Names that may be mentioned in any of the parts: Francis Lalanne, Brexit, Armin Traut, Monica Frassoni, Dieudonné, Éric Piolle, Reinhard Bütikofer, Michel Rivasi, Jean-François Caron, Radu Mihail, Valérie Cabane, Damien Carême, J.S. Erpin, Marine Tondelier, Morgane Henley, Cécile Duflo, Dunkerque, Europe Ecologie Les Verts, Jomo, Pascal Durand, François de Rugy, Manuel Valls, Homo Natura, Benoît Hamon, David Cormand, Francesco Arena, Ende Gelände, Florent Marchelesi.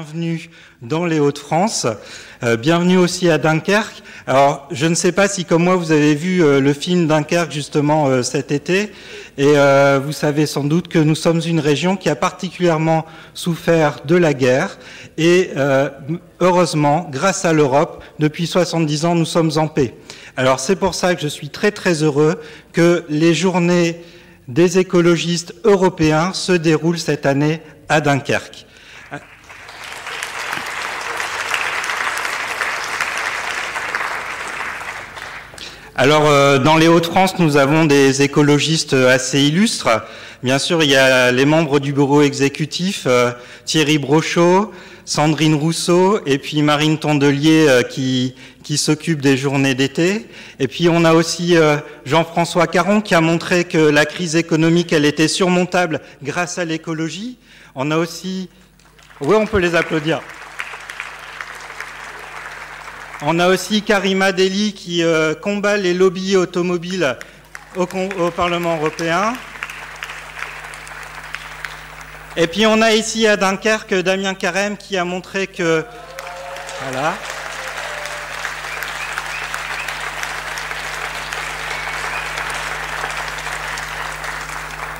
bienvenue dans les Hauts-de-France, bienvenue aussi à Dunkerque. Alors je ne sais pas si comme moi vous avez vu le film Dunkerque justement cet été, et vous savez sans doute que nous sommes une région qui a particulièrement souffert de la guerre, et heureusement, grâce à l'Europe, depuis 70 ans nous sommes en paix. Alors c'est pour ça que je suis très heureux que les journées des écologistes européens se déroulent cette année à Dunkerque. Alors, dans les Hauts-de-France, nous avons des écologistes assez illustres. Bien sûr, il y a les membres du bureau exécutif, Thierry Brochot, Sandrine Rousseau et puis Marine Tondelier qui s'occupe des journées d'été. Et puis on a aussi Jean-François Caron qui a montré que la crise économique, elle était surmontable grâce à l'écologie. On a aussi... Oui, on peut les applaudir. On a aussi Karima Delli qui combat les lobbies automobiles au Parlement européen. Et puis on a ici à Dunkerque Damien Carême qui a montré que... Voilà.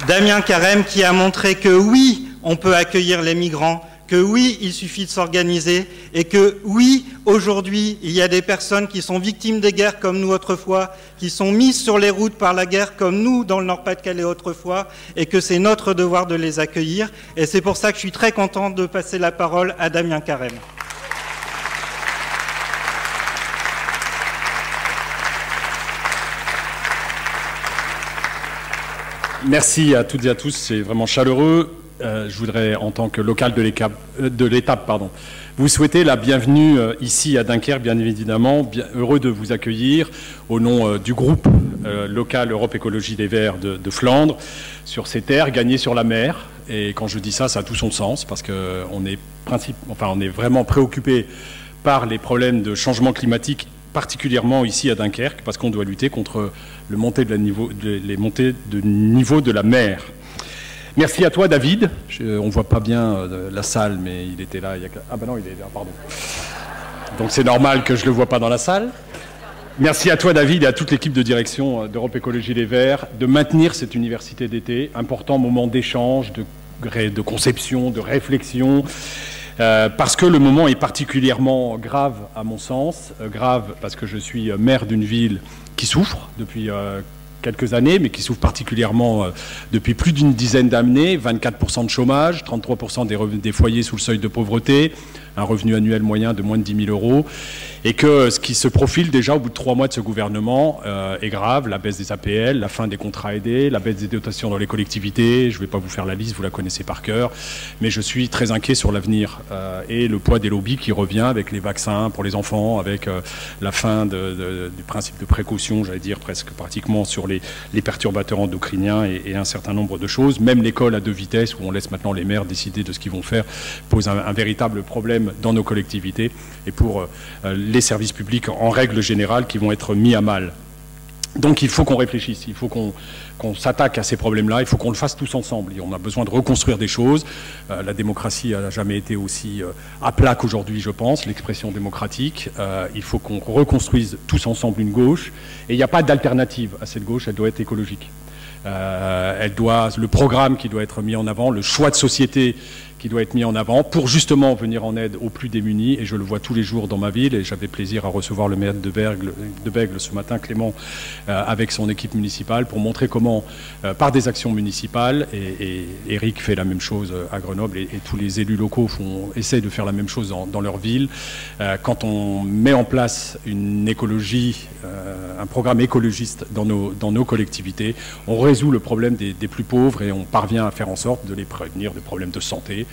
Damien Carême qui a montré que oui, on peut accueillir les migrants, que oui, il suffit de s'organiser, et que oui, aujourd'hui, il y a des personnes qui sont victimes des guerres comme nous autrefois, qui sont mises sur les routes par la guerre comme nous dans le Nord-Pas-de-Calais autrefois, et que c'est notre devoir de les accueillir. Et c'est pour ça que je suis très content de passer la parole à Damien Carême. Merci à toutes et à tous, c'est vraiment chaleureux. Je voudrais, en tant que local de l'étape, vous souhaiter la bienvenue ici à Dunkerque, bien évidemment. Bien, heureux de vous accueillir au nom du groupe local Europe Ecologie Les Verts de Flandre, sur ces terres gagnées sur la mer. Et quand je dis ça, ça a tout son sens, parce qu'on est, on est vraiment préoccupé par les problèmes de changement climatique, particulièrement ici à Dunkerque, parce qu'on doit lutter contre le montée de la les montées de niveau de la mer. Merci à toi, David. On ne voit pas bien la salle, mais il était là. Il y a... Ah ben non, il est là, pardon. Donc c'est normal que je ne le vois pas dans la salle. Merci à toi, David, et à toute l'équipe de direction d'Europe Ecologie Les Verts de maintenir cette université d'été. Important moment d'échange, de conception, de réflexion, parce que le moment est particulièrement grave, à mon sens. Grave parce que je suis maire d'une ville qui souffre depuis... quelques années, mais qui souffre particulièrement depuis plus d'une dizaine d'années. 24% de chômage, 33% des foyers sous le seuil de pauvreté, un revenu annuel moyen de moins de 10 000 euros. Et que ce qui se profile déjà au bout de 3 mois de ce gouvernement est grave. La baisse des APL, la fin des contrats aidés, la baisse des dotations dans les collectivités. Je ne vais pas vous faire la liste, vous la connaissez par cœur. Mais je suis très inquiet sur l'avenir et le poids des lobbies qui revient avec les vaccins pour les enfants, avec la fin du principe de précaution, j'allais dire presque pratiquement sur les perturbateurs endocriniens et un certain nombre de choses. Même l'école à deux vitesses, où on laisse maintenant les maires décider de ce qu'ils vont faire, pose un véritable problème dans nos collectivités et pour les services publics en règle générale qui vont être mis à mal. Donc il faut qu'on réfléchisse, il faut qu'on s'attaque à ces problèmes-là, il faut qu'on le fasse tous ensemble. Et on a besoin de reconstruire des choses. La démocratie n'a jamais été aussi à plat qu'aujourd'hui, je pense, l'expression démocratique. Il faut qu'on reconstruise tous ensemble une gauche. Et il n'y a pas d'alternative à cette gauche, elle doit être écologique. Le programme qui doit être mis en avant, le choix de société qui doit être mis en avant pour justement venir en aide aux plus démunis. Et je le vois tous les jours dans ma ville. Et j'avais plaisir à recevoir le maire de Bègle ce matin, Clément, avec son équipe municipale pour montrer comment, par des actions municipales, et Eric fait la même chose à Grenoble, et tous les élus locaux essayent de faire la même chose dans leur ville. Quand on met en place une écologie, un programme écologiste dans nos collectivités, on résout le problème des plus pauvres et on parvient à faire en sorte de les prévenir de problèmes de santé,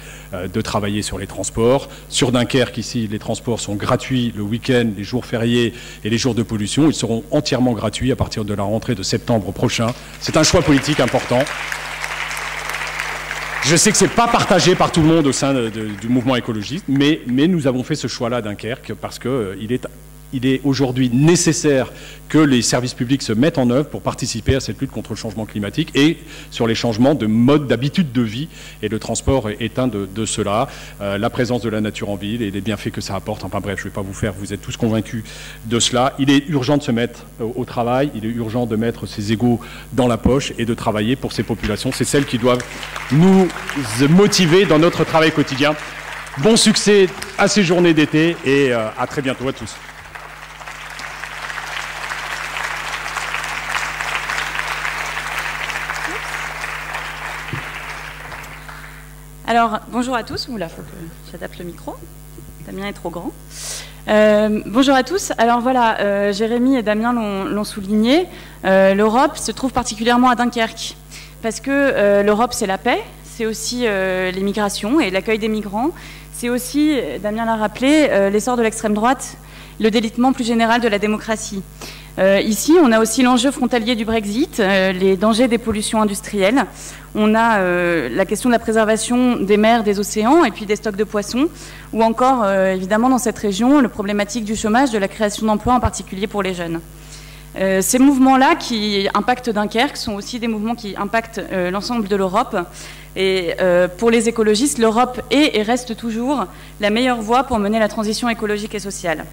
de travailler sur les transports. Sur Dunkerque, ici, les transports sont gratuits le week-end, les jours fériés et les jours de pollution. Ils seront entièrement gratuits à partir de la rentrée de septembre prochain. C'est un choix politique important. Je sais que ce n'est pas partagé par tout le monde au sein du mouvement écologiste, mais nous avons fait ce choix-là à Dunkerque parce qu'il est Il est aujourd'hui nécessaire que les services publics se mettent en œuvre pour participer à cette lutte contre le changement climatique et sur les changements de mode, d'habitude de vie. Et le transport est un de cela. La présence de la nature en ville et les bienfaits que ça apporte. Enfin bref, je ne vais pas vous faire, vous êtes tous convaincus de cela. Il est urgent de se mettre au travail. Il est urgent de mettre ses égaux dans la poche et de travailler pour ces populations. C'est celles qui doivent nous motiver dans notre travail quotidien. Bon succès à ces journées d'été et à très bientôt à tous. Alors, bonjour à tous. Oula, faut que j'adapte le micro. Damien est trop grand. Bonjour à tous. Alors voilà, Jérémy et Damien l'ont souligné. L'Europe se trouve particulièrement à Dunkerque. Parce que l'Europe, c'est la paix, c'est aussi les migrations et l'accueil des migrants. C'est aussi, Damien l'a rappelé, l'essor de l'extrême droite, le délitement plus général de la démocratie. Ici, on a aussi l'enjeu frontalier du Brexit, les dangers des pollutions industrielles. On a la question de la préservation des mers, des océans et puis des stocks de poissons. Ou encore, évidemment, dans cette région, la problématique du chômage, de la création d'emplois, en particulier pour les jeunes. Ces mouvements-là qui impactent Dunkerque sont aussi des mouvements qui impactent l'ensemble de l'Europe. Et pour les écologistes, l'Europe est et reste toujours la meilleure voie pour mener la transition écologique et sociale.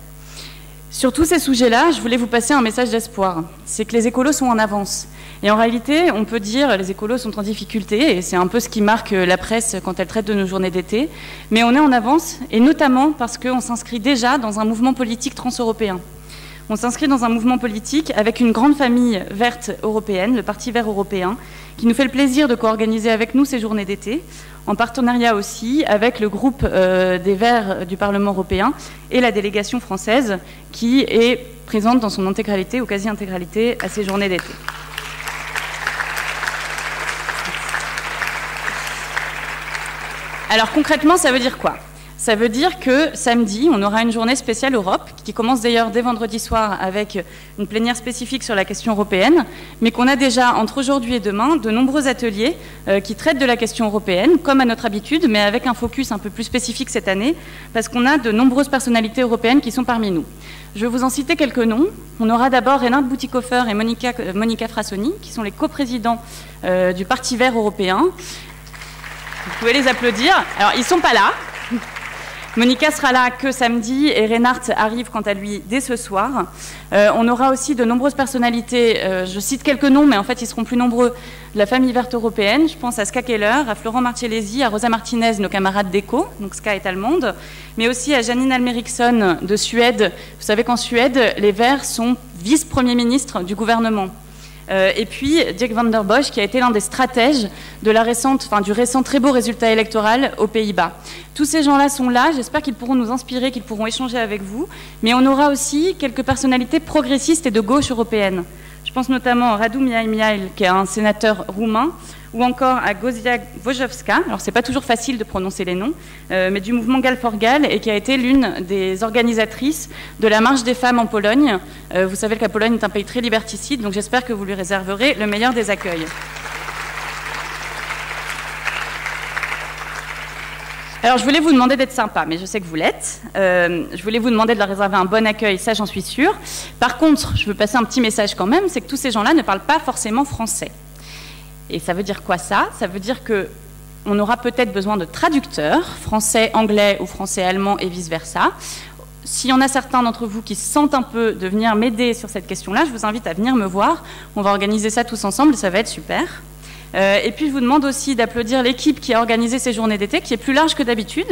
Sur tous ces sujets-là, je voulais vous passer un message d'espoir. C'est que les écolos sont en avance. Et en réalité, on peut dire que les écolos sont en difficulté, et c'est un peu ce qui marque la presse quand elle traite de nos journées d'été. Mais on est en avance, et notamment parce qu'on s'inscrit déjà dans un mouvement politique transeuropéen. On s'inscrit dans un mouvement politique avec une grande famille verte européenne, le Parti vert européen, qui nous fait le plaisir de co-organiser avec nous ces journées d'été, en partenariat aussi avec le groupe des Verts du Parlement européen et la délégation française qui est présente dans son intégralité ou quasi-intégralité à ces journées d'été. Alors concrètement, ça veut dire quoi? Ça veut dire que samedi, on aura une journée spéciale Europe, qui commence d'ailleurs dès vendredi soir avec une plénière spécifique sur la question européenne, mais qu'on a déjà, entre aujourd'hui et demain, de nombreux ateliers qui traitent de la question européenne, comme à notre habitude, mais avec un focus un peu plus spécifique cette année, parce qu'on a de nombreuses personnalités européennes qui sont parmi nous. Je vais vous en citer quelques noms. On aura d'abord Reinhard Bütikofer et Monica Frassoni, qui sont les coprésidents du Parti vert européen. Vous pouvez les applaudir. Alors, ils ne sont pas là. Monica sera là que samedi et Reinhardt arrive quant à lui dès ce soir. On aura aussi de nombreuses personnalités, je cite quelques noms, mais en fait ils seront plus nombreux, de la famille verte européenne. Je pense à Ska Keller, à Florent Marchelesi, à Rosa Martinez, nos camarades d'Eco, donc Ska est allemande, mais aussi à Janine Almerickson de Suède. Vous savez qu'en Suède, les Verts sont vice-premier ministre du gouvernement. Et puis Dirk Van der Bosch qui a été l'un des stratèges de la récente, du récent très beau résultat électoral aux Pays-Bas. Tous ces gens-là sont là, j'espère qu'ils pourront nous inspirer, qu'ils pourront échanger avec vous, mais on aura aussi quelques personnalités progressistes et de gauche européenne. Je pense notamment à Radu Mihail qui est un sénateur roumain, ou encore à Gosia Wojowska, alors c'est pas toujours facile de prononcer les noms, mais du mouvement Gal for Gal, et qui a été l'une des organisatrices de la marche des femmes en Pologne. Vous savez que la Pologne est un pays très liberticide, donc j'espère que vous lui réserverez le meilleur des accueils. Alors je voulais vous demander d'être sympa, mais je sais que vous l'êtes. Je voulais vous demander de leur réserver un bon accueil, ça j'en suis sûre. Par contre, je veux passer un petit message quand même, c'est que tous ces gens-là ne parlent pas forcément français. Et ça veut dire quoi ça? Ça veut dire qu'on aura peut-être besoin de traducteurs, français, anglais ou français, allemand et vice-versa. S'il y en a certains d'entre vous qui se sentent un peu de venir m'aider sur cette question-là, je vous invite à venir me voir. On va organiser ça tous ensemble, ça va être super. Et puis je vous demande aussi d'applaudir l'équipe qui a organisé ces journées d'été, qui est plus large que d'habitude.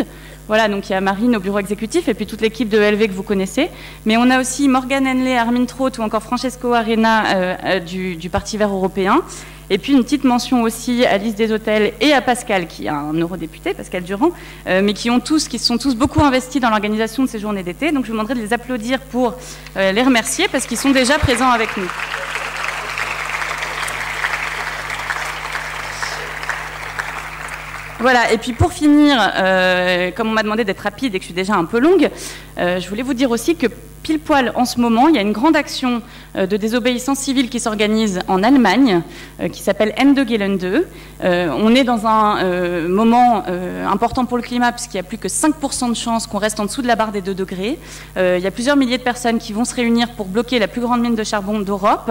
Voilà, donc il y a Marine au bureau exécutif et puis toute l'équipe de LV que vous connaissez. Mais on a aussi Morgane Henley, Armin Traut ou encore Francesco Arena du Parti vert européen. Et puis une petite mention aussi à Lise des Hôtels et à Pascal, qui est un eurodéputé, Pascal Durand, mais qui sont tous beaucoup investis dans l'organisation de ces journées d'été. Donc je vous demanderai de les applaudir pour les remercier, parce qu'ils sont déjà présents avec nous. Voilà, et puis pour finir, comme on m'a demandé d'être rapide et que je suis déjà un peu longue, je voulais vous dire aussi que pile poil en ce moment, il y a une grande action de désobéissance civile qui s'organise en Allemagne, qui s'appelle Ende Gelände. On est dans un moment important pour le climat, puisqu'il n'y a plus que 5% de chances qu'on reste en dessous de la barre des 2 degrés. Il y a plusieurs milliers de personnes qui vont se réunir pour bloquer la plus grande mine de charbon d'Europe,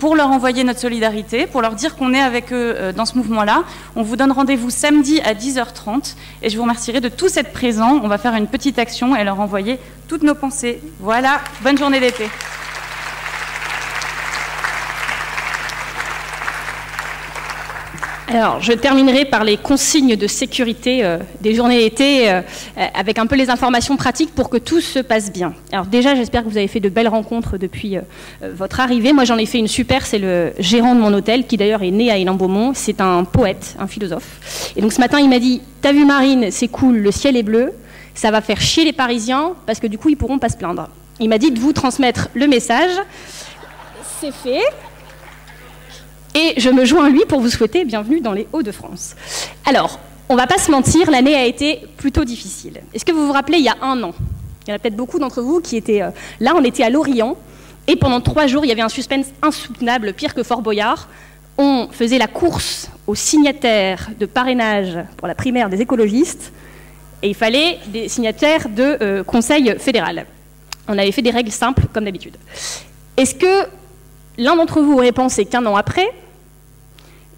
pour leur envoyer notre solidarité, pour leur dire qu'on est avec eux dans ce mouvement-là. On vous donne rendez-vous samedi à 10h30 et je vous remercierai de tous être présents. On va faire une petite action et leur envoyer toutes nos pensées. Voilà, bonne journée d'été. Alors, je terminerai par les consignes de sécurité des journées d'été, avec un peu les informations pratiques pour que tout se passe bien. Alors déjà, j'espère que vous avez fait de belles rencontres depuis votre arrivée. Moi, j'en ai fait une super, c'est le gérant de mon hôtel, qui d'ailleurs est né à Élan-Beaumont. C'est un poète, un philosophe. Et donc ce matin, il m'a dit « T'as vu Marine, c'est cool, le ciel est bleu, ça va faire chier les Parisiens, parce que du coup, ils pourront pas se plaindre. » Il m'a dit de vous transmettre le message. C'est fait. Et je me joins à lui pour vous souhaiter bienvenue dans les Hauts-de-France. Alors, on ne va pas se mentir, l'année a été plutôt difficile. Est-ce que vous vous rappelez, il y a un an, il y en a peut-être beaucoup d'entre vous qui étaient là, on était à Lorient, et pendant 3 jours, il y avait un suspense insoutenable, pire que Fort Boyard. On faisait la course aux signataires de parrainage pour la primaire des écologistes, et il fallait des signataires de Conseil fédéral. On avait fait des règles simples, comme d'habitude. Est-ce que l'un d'entre vous aurait pensé qu'un an après,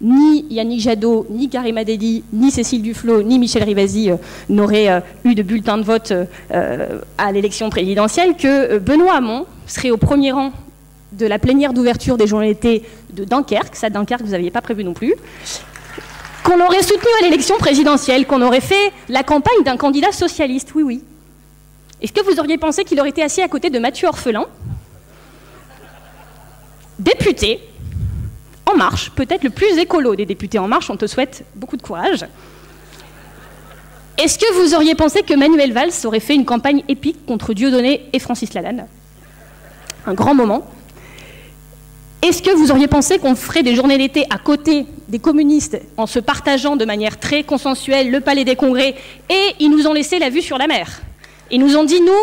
ni Yannick Jadot, ni Karima Delli, ni Cécile Duflo, ni Michel Rivasi n'auraient eu de bulletin de vote à l'élection présidentielle, que Benoît Hamon serait au premier rang de la plénière d'ouverture des journées d'été de Dunkerque, ça Dunkerque vous n'aviez pas prévu non plus, qu'on aurait soutenu à l'élection présidentielle, qu'on aurait fait la campagne d'un candidat socialiste, oui oui. Est-ce que vous auriez pensé qu'il aurait été assis à côté de Mathieu Orphelin, député En Marche, peut-être le plus écolo des députés En Marche, on te souhaite beaucoup de courage. Est-ce que vous auriez pensé que Manuel Valls aurait fait une campagne épique contre Dieudonné et Francis Lalanne? Un grand moment. Est-ce que vous auriez pensé qu'on ferait des journées d'été à côté des communistes en se partageant de manière très consensuelle le palais des congrès? Et ils nous ont laissé la vue sur la mer. Ils nous ont dit, nous,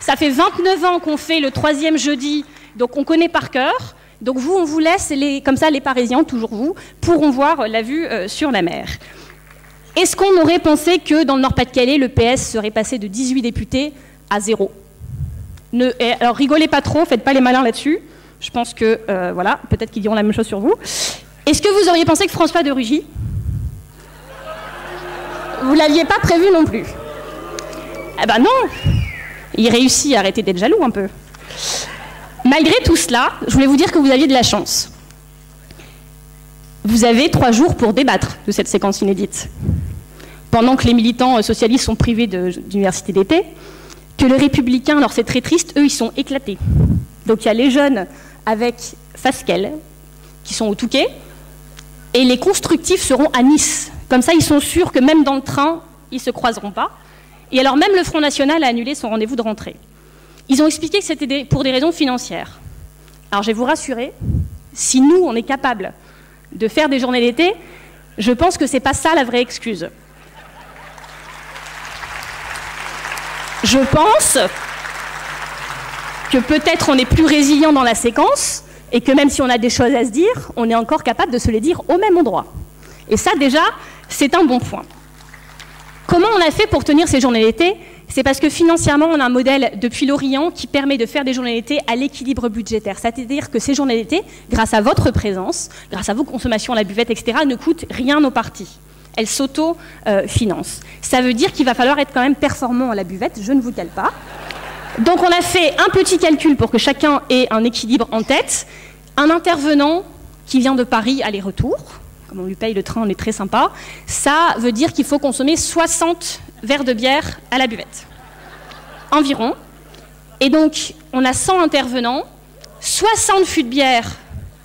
ça fait 29 ans qu'on fait le 3e jeudi, donc on connaît par cœur. Donc vous, on vous laisse, comme ça les Parisiens, toujours vous, pourront voir la vue sur la mer. Est-ce qu'on aurait pensé que dans le Nord-Pas-de-Calais, le PS serait passé de 18 députés à 0? Alors rigolez pas trop, faites pas les malins là-dessus. Je pense que, voilà, peut-être qu'ils diront la même chose sur vous. Est-ce que vous auriez pensé que François de Rugy, vous l'aviez pas prévu non plus? Eh ben non, il réussit à arrêter d'être jaloux un peu. Malgré tout cela, je voulais vous dire que vous aviez de la chance. Vous avez 3 jours pour débattre de cette séquence inédite. Pendant que les militants socialistes sont privés d'université d'été, que les républicains, alors c'est très triste, eux, ils sont éclatés. Donc il y a les jeunes avec Fasquelle, qui sont au Touquet, et les constructifs seront à Nice. Comme ça, ils sont sûrs que même dans le train, ils ne se croiseront pas. Et alors même le Front National a annulé son rendez-vous de rentrée. Ils ont expliqué que c'était pour des raisons financières. Alors je vais vous rassurer, si nous, on est capable de faire des journées d'été, je pense que c'est pas ça la vraie excuse. Je pense que peut-être on est plus résilient dans la séquence et que même si on a des choses à se dire, on est encore capable de se les dire au même endroit. Et ça, déjà, c'est un bon point. Comment on a fait pour tenir ces journées d'été ? C'est parce que financièrement, on a un modèle depuis l'Orient qui permet de faire des journées d'été à l'équilibre budgétaire. C'est-à-dire que ces journées d'été, grâce à votre présence, grâce à vos consommations à la buvette, etc., ne coûtent rien aux partis. Elles s'auto-financent. Ça veut dire qu'il va falloir être quand même performant à la buvette, je ne vous cale pas. Donc on a fait un petit calcul pour que chacun ait un équilibre en tête. Un intervenant qui vient de Paris aller-retour, comme on lui paye le train, on est très sympa, ça veut dire qu'il faut consommer 60 verres de bière à la buvette, environ. Et donc, on a 100 intervenants, 60 fûts de bière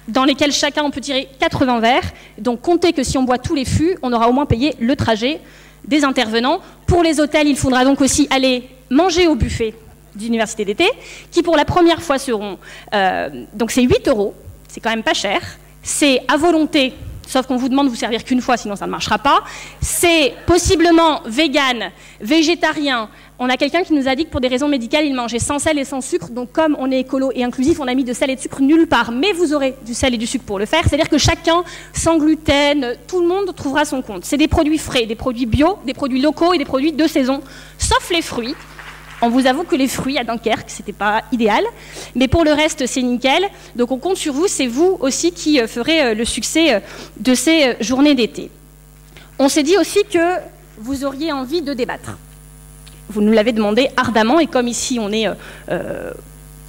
dans lesquels chacun on peut tirer 80 verres. Donc, comptez que si on boit tous les fûts, on aura au moins payé le trajet des intervenants. Pour les hôtels, il faudra donc aussi aller manger au buffet d'université d'été, qui pour la première fois seront... donc, c'est 8 euros, c'est quand même pas cher. C'est à volonté sauf qu'on vous demande de vous servir qu'une fois, sinon ça ne marchera pas. C'est possiblement vegan, végétarien. On a quelqu'un qui nous a dit que pour des raisons médicales, il mangeait sans sel et sans sucre. Donc comme on est écolo et inclusif, on a mis de sel et de sucre nulle part. Mais vous aurez du sel et du sucre pour le faire. C'est-à-dire que chacun, sans gluten, tout le monde trouvera son compte. C'est des produits frais, des produits bio, des produits locaux et des produits de saison, sauf les fruits. On vous avoue que les fruits à Dunkerque, c'était pas idéal, mais pour le reste, c'est nickel. Donc on compte sur vous, c'est vous aussi qui ferez le succès de ces journées d'été. On s'est dit aussi que vous auriez envie de débattre. Vous nous l'avez demandé ardemment, et comme ici on est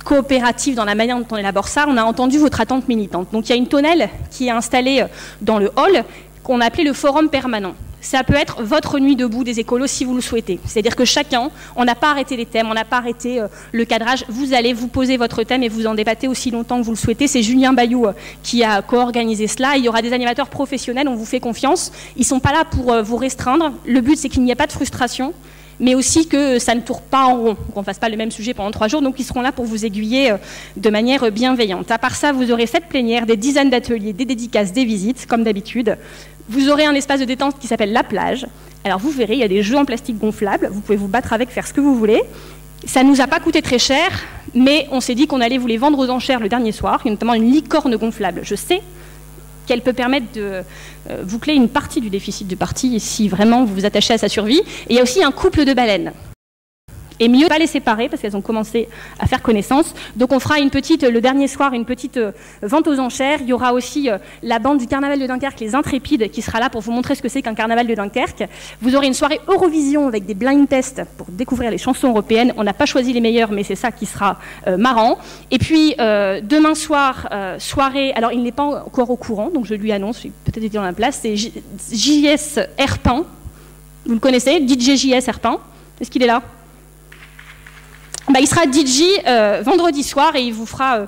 coopératif dans la manière dont on élabore ça, on a entendu votre attente militante. Donc il y a une tonnelle qui est installée dans le hall, qu'on a appelée le forum permanent. Ça peut être votre nuit debout des écolos si vous le souhaitez. C'est-à-dire que chacun, on n'a pas arrêté les thèmes, on n'a pas arrêté le cadrage. Vous allez vous poser votre thème et vous en débattez aussi longtemps que vous le souhaitez. C'est Julien Bayou qui a co-organisé cela. Il y aura des animateurs professionnels, on vous fait confiance. Ils ne sont pas là pour vous restreindre. Le but, c'est qu'il n'y ait pas de frustration, mais aussi que ça ne tourne pas en rond, qu'on ne fasse pas le même sujet pendant 3 jours. Donc, ils seront là pour vous aiguiller de manière bienveillante. À part ça, vous aurez 7 plénières, des dizaines d'ateliers, des dédicaces, des visites, comme d'habitude. Vous aurez un espace de détente qui s'appelle la plage. Alors vous verrez, il y a des jeux en plastique gonflables, vous pouvez vous battre avec, faire ce que vous voulez. Ça ne nous a pas coûté très cher, mais on s'est dit qu'on allait vous les vendre aux enchères le dernier soir. Il y a notamment une licorne gonflable. Je sais qu'elle peut permettre de boucler une partie du déficit du parti si vraiment vous vous attachez à sa survie. Et il y a aussi un couple de baleines. Et mieux pas les séparer parce qu'elles ont commencé à faire connaissance. Donc on fera une petite, le dernier soir, une petite vente aux enchères. Il y aura aussi la bande du carnaval de Dunkerque, les Intrépides, qui sera là pour vous montrer ce que c'est qu'un carnaval de Dunkerque. Vous aurez une soirée Eurovision avec des blind tests pour découvrir les chansons européennes. On n'a pas choisi les meilleures, mais c'est ça qui sera marrant. Et puis demain soir, soirée, alors il n'est pas encore au courant, donc je lui annonce, peut-être dans la place, c'est J.S. Erpin. Vous le connaissez, DJ J.S. Erpin. Est-ce qu'il est là? Bah, il sera DJ vendredi soir et il vous fera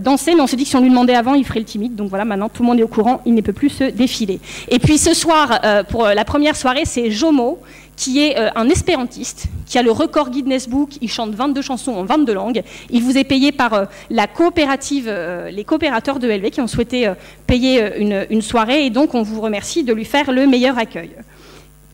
danser, mais on s'est dit que si on lui demandait avant, il ferait le timide. Donc voilà, maintenant tout le monde est au courant, il ne peut plus se défiler. Et puis ce soir, pour la première soirée, c'est Jomo, qui est un espérantiste, qui a le record Guinness Book, il chante 22 chansons en 22 langues. Il vous est payé par la coopérative, les coopérateurs de LV qui ont souhaité payer une soirée, et donc on vous remercie de lui faire le meilleur accueil.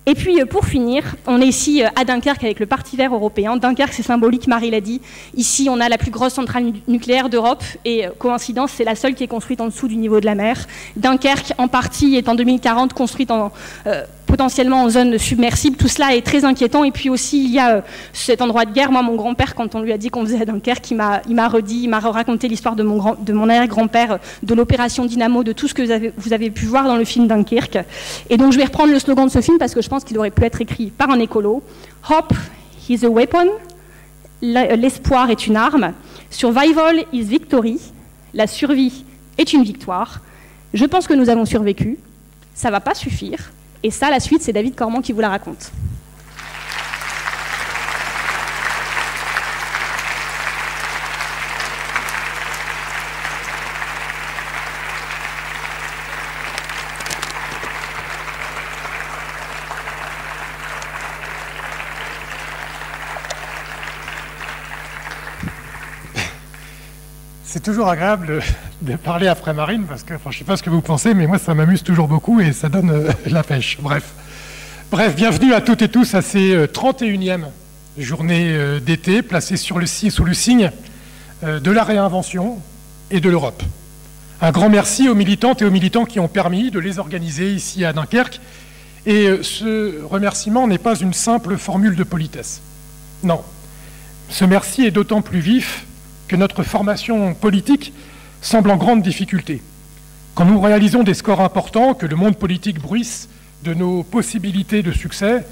Et puis pour finir, on est ici à Dunkerque avec le Parti Vert européen. Dunkerque, c'est symbolique, Marie l'a dit. Ici, on a la plus grosse centrale nucléaire d'Europe et coïncidence, c'est la seule qui est construite en dessous du niveau de la mer. Dunkerque, en partie, est en 2040 construite en, potentiellement en zone submersible. Tout cela est très inquiétant. Et puis aussi, il y a cet endroit de guerre. Moi, mon grand-père, quand on lui a dit qu'on faisait à Dunkerque, il m'a raconté l'histoire de mon arrière-grand-père, de l'opération Dynamo, de tout ce que vous avez pu voir dans le film Dunkerque. Et donc, je vais reprendre le slogan de ce film parce que je pense qu'il aurait pu être écrit par un écolo. Hope is a weapon. L'espoir est une arme. Survival is victory. La survie est une victoire. Je pense que nous avons survécu. Ça ne va pas suffire. Et ça, la suite, c'est David Cormand qui vous la raconte. C'est toujours agréable de parler après Marine, parce que enfin, je ne sais pas ce que vous pensez, mais moi ça m'amuse toujours beaucoup et ça donne la pêche. Bref, bienvenue à toutes et tous à ces 31e journées d'été placées sous le signe de la réinvention et de l'Europe. Un grand merci aux militantes et aux militants qui ont permis de les organiser ici à Dunkerque. Et ce remerciement n'est pas une simple formule de politesse. Non, ce merci est d'autant plus vif que notre formation politique semble en grande difficulté. Quand nous réalisons des scores importants, que le monde politique bruisse de nos possibilités de succès,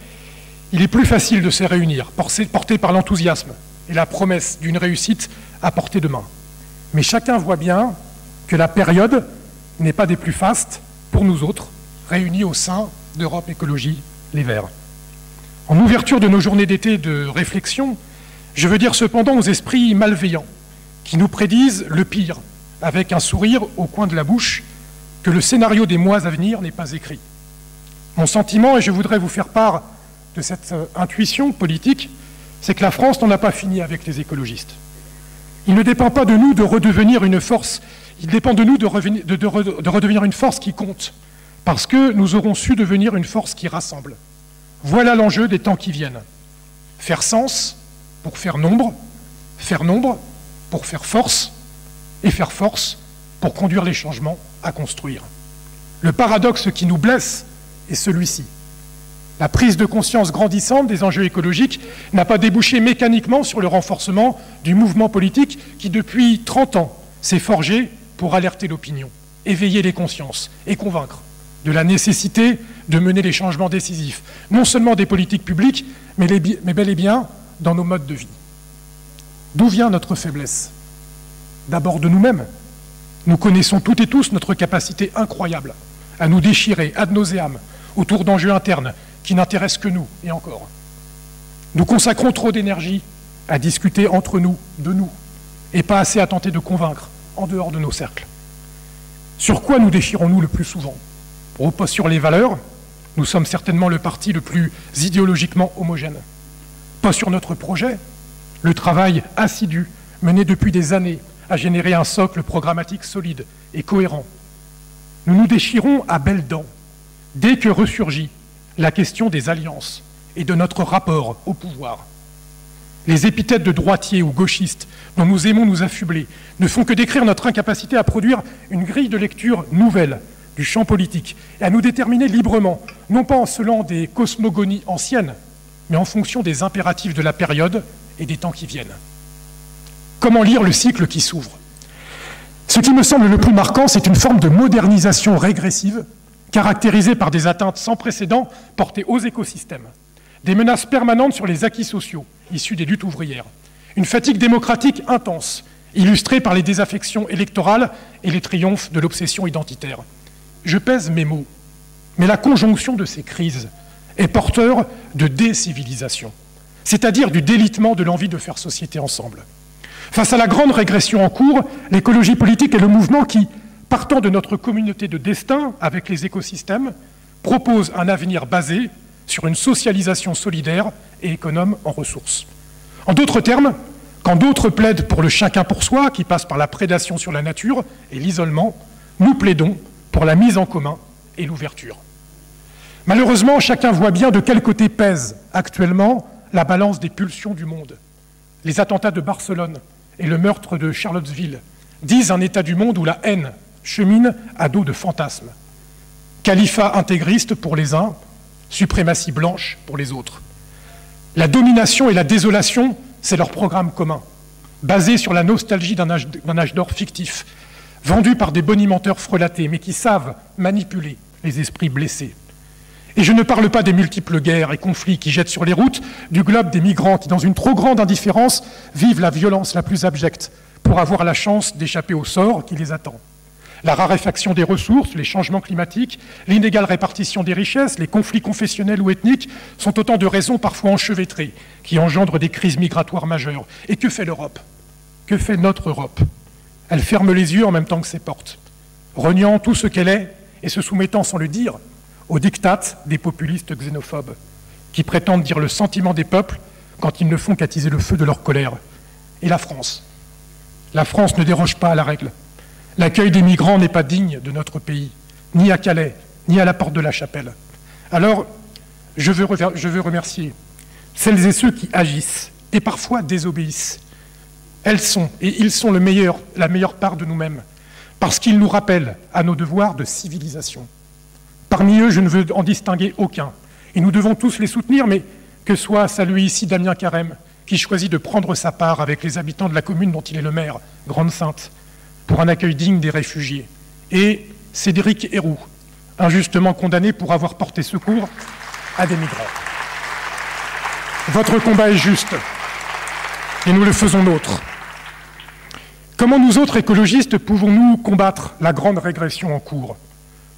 il est plus facile de se réunir, porté par l'enthousiasme et la promesse d'une réussite à portée de main. Mais chacun voit bien que la période n'est pas des plus fastes pour nous autres, réunis au sein d'Europe Écologie Les Verts. En ouverture de nos journées d'été de réflexion, je veux dire cependant aux esprits malveillants, qui nous prédisent le pire, avec un sourire au coin de la bouche, que le scénario des mois à venir n'est pas écrit. Mon sentiment, et je voudrais vous faire part de cette intuition politique, c'est que la France n'en a pas fini avec les écologistes. Il ne dépend pas de nous de redevenir une force, il dépend de nous de redevenir une force qui compte, parce que nous aurons su devenir une force qui rassemble. Voilà l'enjeu des temps qui viennent. Faire sens pour faire nombre pour faire force pour conduire les changements à construire. Le paradoxe qui nous blesse est celui-ci. La prise de conscience grandissante des enjeux écologiques n'a pas débouché mécaniquement sur le renforcement du mouvement politique qui, depuis 30 ans, s'est forgé pour alerter l'opinion, éveiller les consciences et convaincre de la nécessité de mener les changements décisifs, non seulement des politiques publiques, mais bel et bien dans nos modes de vie. D'où vient notre faiblesse? D'abord de nous-mêmes. Nous connaissons toutes et tous notre capacité incroyable à nous déchirer ad nauseam autour d'enjeux internes qui n'intéressent que nous, et encore. Nous consacrons trop d'énergie à discuter entre nous, de nous, et pas assez à tenter de convaincre en dehors de nos cercles. Sur quoi nous déchirons-nous le plus souvent? Repose sur les valeurs. Nous sommes certainement le parti le plus idéologiquement homogène. Pas sur notre projet. Le travail assidu mené depuis des années a généré un socle programmatique solide et cohérent. Nous nous déchirons à belles dents dès que ressurgit la question des alliances et de notre rapport au pouvoir. Les épithètes de droitiers ou gauchistes dont nous aimons nous affubler ne font que décrire notre incapacité à produire une grille de lecture nouvelle du champ politique et à nous déterminer librement, non pas en selon des cosmogonies anciennes, mais en fonction des impératifs de la période et des temps qui viennent. Comment lire le cycle qui s'ouvre? Ce qui me semble le plus marquant, c'est une forme de modernisation régressive caractérisée par des atteintes sans précédent portées aux écosystèmes, des menaces permanentes sur les acquis sociaux issus des luttes ouvrières, une fatigue démocratique intense, illustrée par les désaffections électorales et les triomphes de l'obsession identitaire. Je pèse mes mots, mais la conjonction de ces crises est porteur de décivilisation, c'est-à-dire du délitement de l'envie de faire société ensemble. Face à la grande régression en cours, l'écologie politique est le mouvement qui, partant de notre communauté de destin avec les écosystèmes, propose un avenir basé sur une socialisation solidaire et économe en ressources. En d'autres termes, quand d'autres plaident pour le chacun pour soi, qui passe par la prédation sur la nature et l'isolement, nous plaidons pour la mise en commun et l'ouverture. Malheureusement, chacun voit bien de quel côté pèse actuellement la balance des pulsions du monde. Les attentats de Barcelone et le meurtre de Charlottesville disent un état du monde où la haine chemine à dos de fantasmes. Califat intégriste pour les uns, suprématie blanche pour les autres. La domination et la désolation, c'est leur programme commun, basé sur la nostalgie d'un âge d'or fictif, vendus par des bonimenteurs frelatés, mais qui savent manipuler les esprits blessés. Et je ne parle pas des multiples guerres et conflits qui jettent sur les routes du globe des migrants qui, dans une trop grande indifférence, vivent la violence la plus abjecte pour avoir la chance d'échapper au sort qui les attend. La raréfaction des ressources, les changements climatiques, l'inégale répartition des richesses, les conflits confessionnels ou ethniques sont autant de raisons parfois enchevêtrées qui engendrent des crises migratoires majeures. Et que fait l'Europe? Que fait notre Europe? Elle ferme les yeux en même temps que ses portes, reniant tout ce qu'elle est et se soumettant, sans le dire, aux diktats des populistes xénophobes, qui prétendent dire le sentiment des peuples quand ils ne font qu'attiser le feu de leur colère. Et la France? La France ne déroge pas à la règle. L'accueil des migrants n'est pas digne de notre pays, ni à Calais, ni à la porte de la Chapelle. Alors, je veux remercier celles et ceux qui agissent et parfois désobéissent. Elles sont et ils sont la meilleure part de nous-mêmes, parce qu'ils nous rappellent à nos devoirs de civilisation. Parmi eux, je ne veux en distinguer aucun, et nous devons tous les soutenir, mais que soit salué ici Damien Carême, qui choisit de prendre sa part avec les habitants de la commune dont il est le maire, Grande-Sainte, pour un accueil digne des réfugiés, et Cédric Héroux, injustement condamné pour avoir porté secours à des migrants. Votre combat est juste, et nous le faisons nôtre. Comment nous autres écologistes pouvons-nous combattre la grande régression en cours?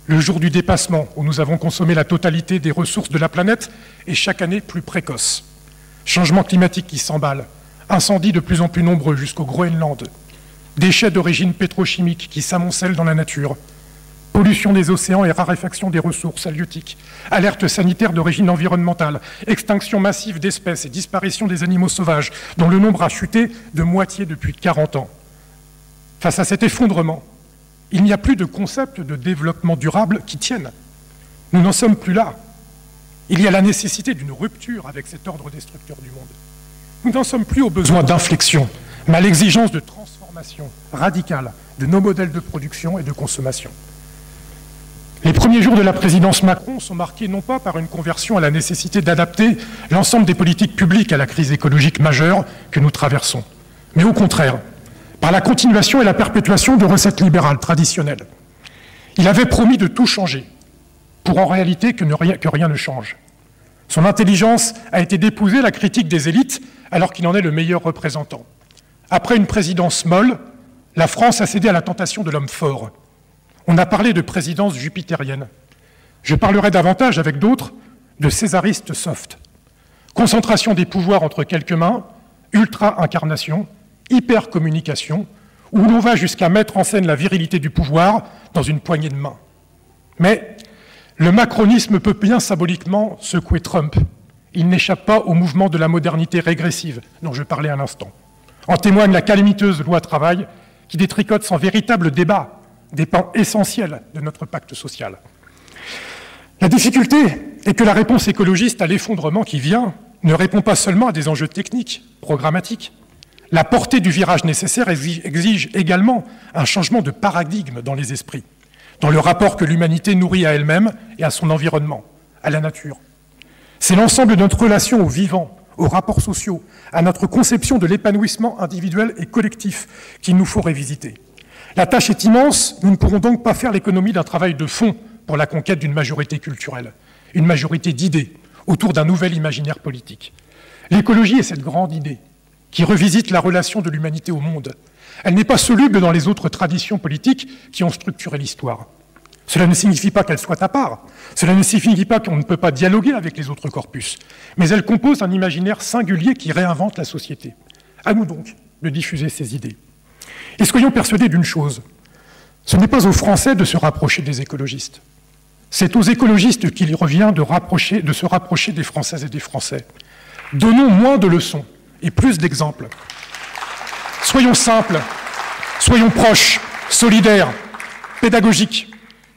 Le jour du dépassement où nous avons consommé la totalité des ressources de la planète est chaque année plus précoce. Changement climatique qui s'emballe, incendies de plus en plus nombreux jusqu'au Groenland, déchets d'origine pétrochimique qui s'amoncellent dans la nature, pollution des océans et raréfaction des ressources halieutiques, alerte sanitaire d'origine environnementale, extinction massive d'espèces et disparition des animaux sauvages, dont le nombre a chuté de moitié depuis 40 ans. Face à cet effondrement, il n'y a plus de concept de développement durable qui tienne. Nous n'en sommes plus là. Il y a la nécessité d'une rupture avec cet ordre destructeur du monde. Nous n'en sommes plus au besoin d'inflexion, mais à l'exigence de transformation radicale de nos modèles de production et de consommation. Les premiers jours de la présidence Macron sont marqués non pas par une conversion à la nécessité d'adapter l'ensemble des politiques publiques à la crise écologique majeure que nous traversons, mais au contraire, par la continuation et la perpétuation de recettes libérales traditionnelles. Il avait promis de tout changer, pour en réalité que rien ne change. Son intelligence a été déposée à la critique des élites, alors qu'il en est le meilleur représentant. Après une présidence molle, la France a cédé à la tentation de l'homme fort. On a parlé de présidence jupitérienne. Je parlerai davantage avec d'autres de césariste soft. Concentration des pouvoirs entre quelques mains, ultra-incarnation, hyper-communication, où l'on va jusqu'à mettre en scène la virilité du pouvoir dans une poignée de main. Mais le macronisme peut bien symboliquement secouer Trump. Il n'échappe pas au mouvement de la modernité régressive dont je parlais à l'instant. En témoigne la calamiteuse loi travail qui détricote sans véritable débat des pans essentiels de notre pacte social. La difficulté est que la réponse écologiste à l'effondrement qui vient ne répond pas seulement à des enjeux techniques, programmatiques. La portée du virage nécessaire exige également un changement de paradigme dans les esprits, dans le rapport que l'humanité nourrit à elle-même et à son environnement, à la nature. C'est l'ensemble de notre relation au vivant, aux rapports sociaux, à notre conception de l'épanouissement individuel et collectif qu'il nous faut révisiter. La tâche est immense, nous ne pourrons donc pas faire l'économie d'un travail de fond pour la conquête d'une majorité culturelle, une majorité d'idées autour d'un nouvel imaginaire politique. L'écologie est cette grande idée qui revisite la relation de l'humanité au monde. Elle n'est pas soluble dans les autres traditions politiques qui ont structuré l'histoire. Cela ne signifie pas qu'elle soit à part, cela ne signifie pas qu'on ne peut pas dialoguer avec les autres corpus, mais elle compose un imaginaire singulier qui réinvente la société. À nous donc de diffuser ces idées. Et soyons persuadés d'une chose, ce n'est pas aux Français de se rapprocher des écologistes. C'est aux écologistes qu'il revient de se rapprocher des Françaises et des Français. Donnons moins de leçons et plus d'exemples. Soyons simples, soyons proches, solidaires, pédagogiques.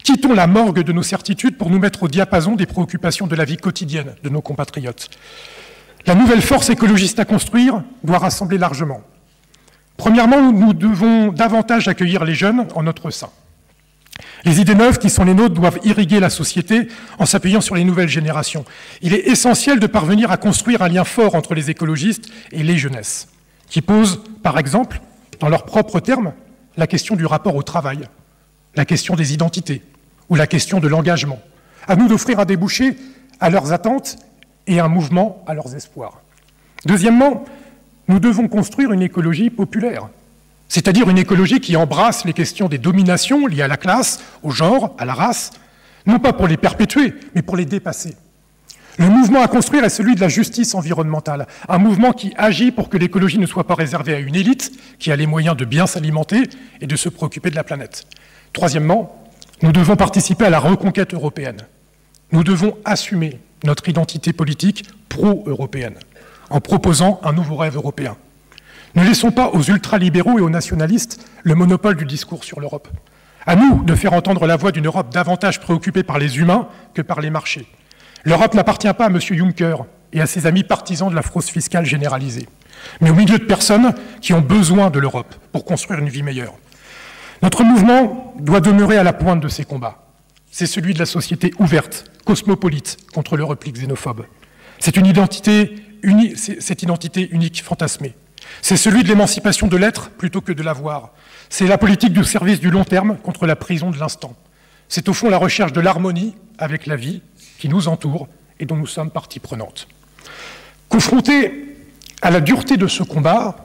Quittons la morgue de nos certitudes pour nous mettre au diapason des préoccupations de la vie quotidienne de nos compatriotes. La nouvelle force écologiste à construire doit rassembler largement. Premièrement, nous devons davantage accueillir les jeunes en notre sein. Les idées neuves qui sont les nôtres doivent irriguer la société en s'appuyant sur les nouvelles générations. Il est essentiel de parvenir à construire un lien fort entre les écologistes et les jeunesses, qui posent, par exemple, dans leurs propres termes, la question du rapport au travail, la question des identités ou la question de l'engagement. À nous d'offrir un débouché à leurs attentes et un mouvement à leurs espoirs. Deuxièmement, nous devons construire une écologie populaire, c'est-à-dire une écologie qui embrasse les questions des dominations liées à la classe, au genre, à la race, non pas pour les perpétuer, mais pour les dépasser. Le mouvement à construire est celui de la justice environnementale, un mouvement qui agit pour que l'écologie ne soit pas réservée à une élite qui a les moyens de bien s'alimenter et de se préoccuper de la planète. Troisièmement, nous devons participer à la reconquête européenne. Nous devons assumer notre identité politique pro-européenne, en proposant un nouveau rêve européen. Ne laissons pas aux ultralibéraux et aux nationalistes le monopole du discours sur l'Europe. À nous de faire entendre la voix d'une Europe davantage préoccupée par les humains que par les marchés. L'Europe n'appartient pas à M. Juncker et à ses amis partisans de la fraude fiscale généralisée, mais au milieu de personnes qui ont besoin de l'Europe pour construire une vie meilleure. Notre mouvement doit demeurer à la pointe de ces combats. C'est celui de la société ouverte, cosmopolite, contre le repli xénophobe. C'est cette identité unique, fantasmée. C'est celui de l'émancipation de l'être plutôt que de l'avoir. C'est la politique du service du long terme contre la prison de l'instant. C'est au fond la recherche de l'harmonie avec la vie qui nous entoure et dont nous sommes partie prenante. Confrontés à la dureté de ce combat,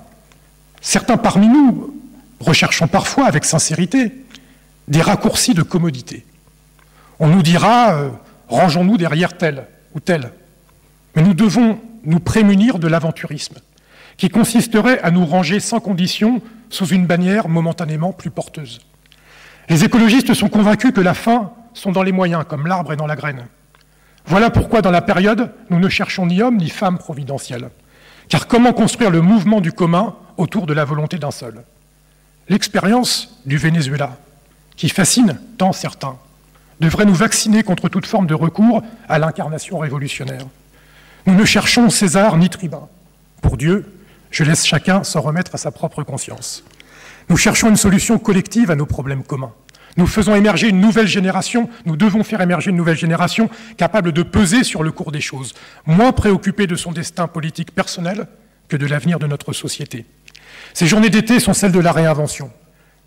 certains parmi nous recherchons parfois, avec sincérité, des raccourcis de commodité. On nous dira « rangeons-nous derrière tel ou tel ». Mais nous devons nous prémunir de l'aventurisme, qui consisterait à nous ranger sans condition sous une bannière momentanément plus porteuse. Les écologistes sont convaincus que la fin sont dans les moyens, comme l'arbre est dans la graine. Voilà pourquoi, dans la période, nous ne cherchons ni hommes ni femmes providentielles. Car comment construire le mouvement du commun autour de la volonté d'un seul ? L'expérience du Venezuela, qui fascine tant certains, devrait nous vacciner contre toute forme de recours à l'incarnation révolutionnaire. Nous ne cherchons César ni tribun. Pour Dieu, je laisse chacun s'en remettre à sa propre conscience. Nous cherchons une solution collective à nos problèmes communs. Nous faisons émerger une nouvelle génération, nous devons faire émerger une nouvelle génération capable de peser sur le cours des choses, moins préoccupée de son destin politique personnel que de l'avenir de notre société. Ces journées d'été sont celles de la réinvention.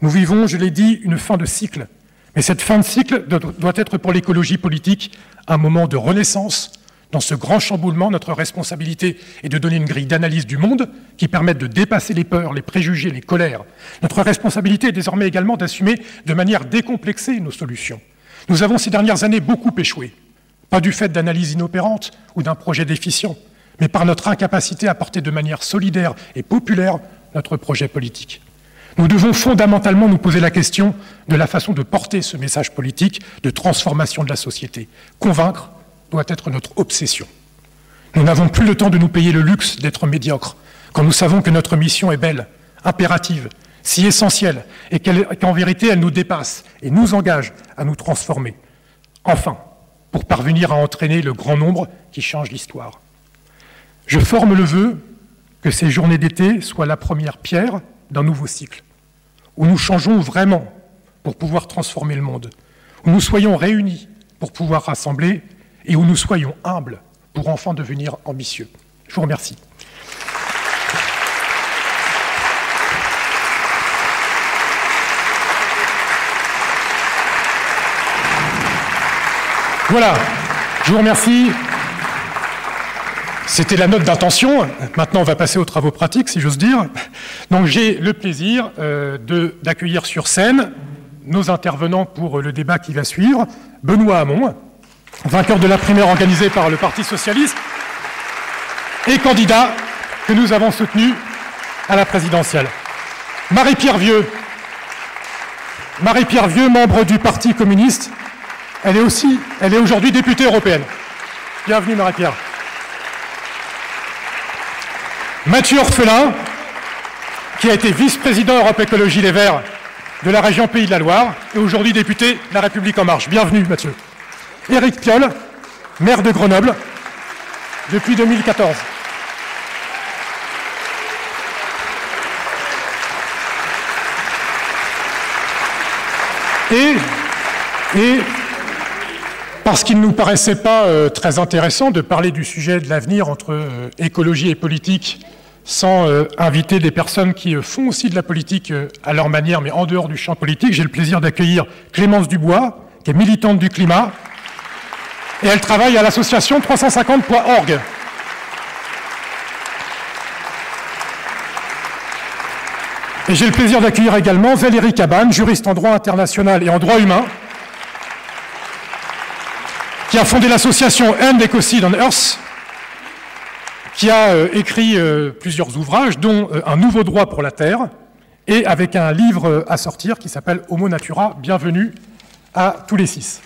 Nous vivons, je l'ai dit, une fin de cycle, mais cette fin de cycle doit être pour l'écologie politique un moment de renaissance. Dans ce grand chamboulement, notre responsabilité est de donner une grille d'analyse du monde qui permette de dépasser les peurs, les préjugés, les colères. Notre responsabilité est désormais également d'assumer de manière décomplexée nos solutions. Nous avons ces dernières années beaucoup échoué, pas du fait d'analyses inopérantes ou d'un projet déficient, mais par notre incapacité à porter de manière solidaire et populaire notre projet politique. Nous devons fondamentalement nous poser la question de la façon de porter ce message politique de transformation de la société, convaincre, doit être notre obsession. Nous n'avons plus le temps de nous payer le luxe d'être médiocres, quand nous savons que notre mission est belle, impérative, si essentielle, et qu'en vérité elle nous dépasse et nous engage à nous transformer. Enfin, pour parvenir à entraîner le grand nombre qui change l'histoire. Je forme le vœu que ces journées d'été soient la première pierre d'un nouveau cycle, où nous changeons vraiment pour pouvoir transformer le monde, où nous soyons réunis pour pouvoir rassembler et où nous soyons humbles pour enfin devenir ambitieux. Je vous remercie. Voilà, je vous remercie. C'était la note d'intention. Maintenant, on va passer aux travaux pratiques, si j'ose dire. Donc, j'ai le plaisir d'accueillir sur scène nos intervenants pour le débat qui va suivre. Benoît Hamon, vainqueur de la primaire organisée par le Parti socialiste et candidat que nous avons soutenu à la présidentielle. Marie-Pierre Vieux, membre du Parti communiste, elle est aujourd'hui députée européenne. Bienvenue Marie-Pierre. Mathieu Orphelin, qui a été vice-président Europe Ecologie Les Verts de la région Pays de la Loire et aujourd'hui député La République En Marche. Bienvenue Mathieu. Éric Piolle, maire de Grenoble, depuis 2014. Et parce qu'il ne nous paraissait pas très intéressant de parler du sujet de l'avenir entre écologie et politique sans inviter des personnes qui font aussi de la politique à leur manière, mais en dehors du champ politique, j'ai le plaisir d'accueillir Clémence Dubois, qui est militante du climat, et elle travaille à l'association 350.org. Et j'ai le plaisir d'accueillir également Valérie Cabane, juriste en droit international et en droit humain, qui a fondé l'association End Ecocide on Earth, qui a écrit plusieurs ouvrages, dont Un nouveau droit pour la Terre, et avec un livre à sortir qui s'appelle Homo Natura. Bienvenue à tous les six.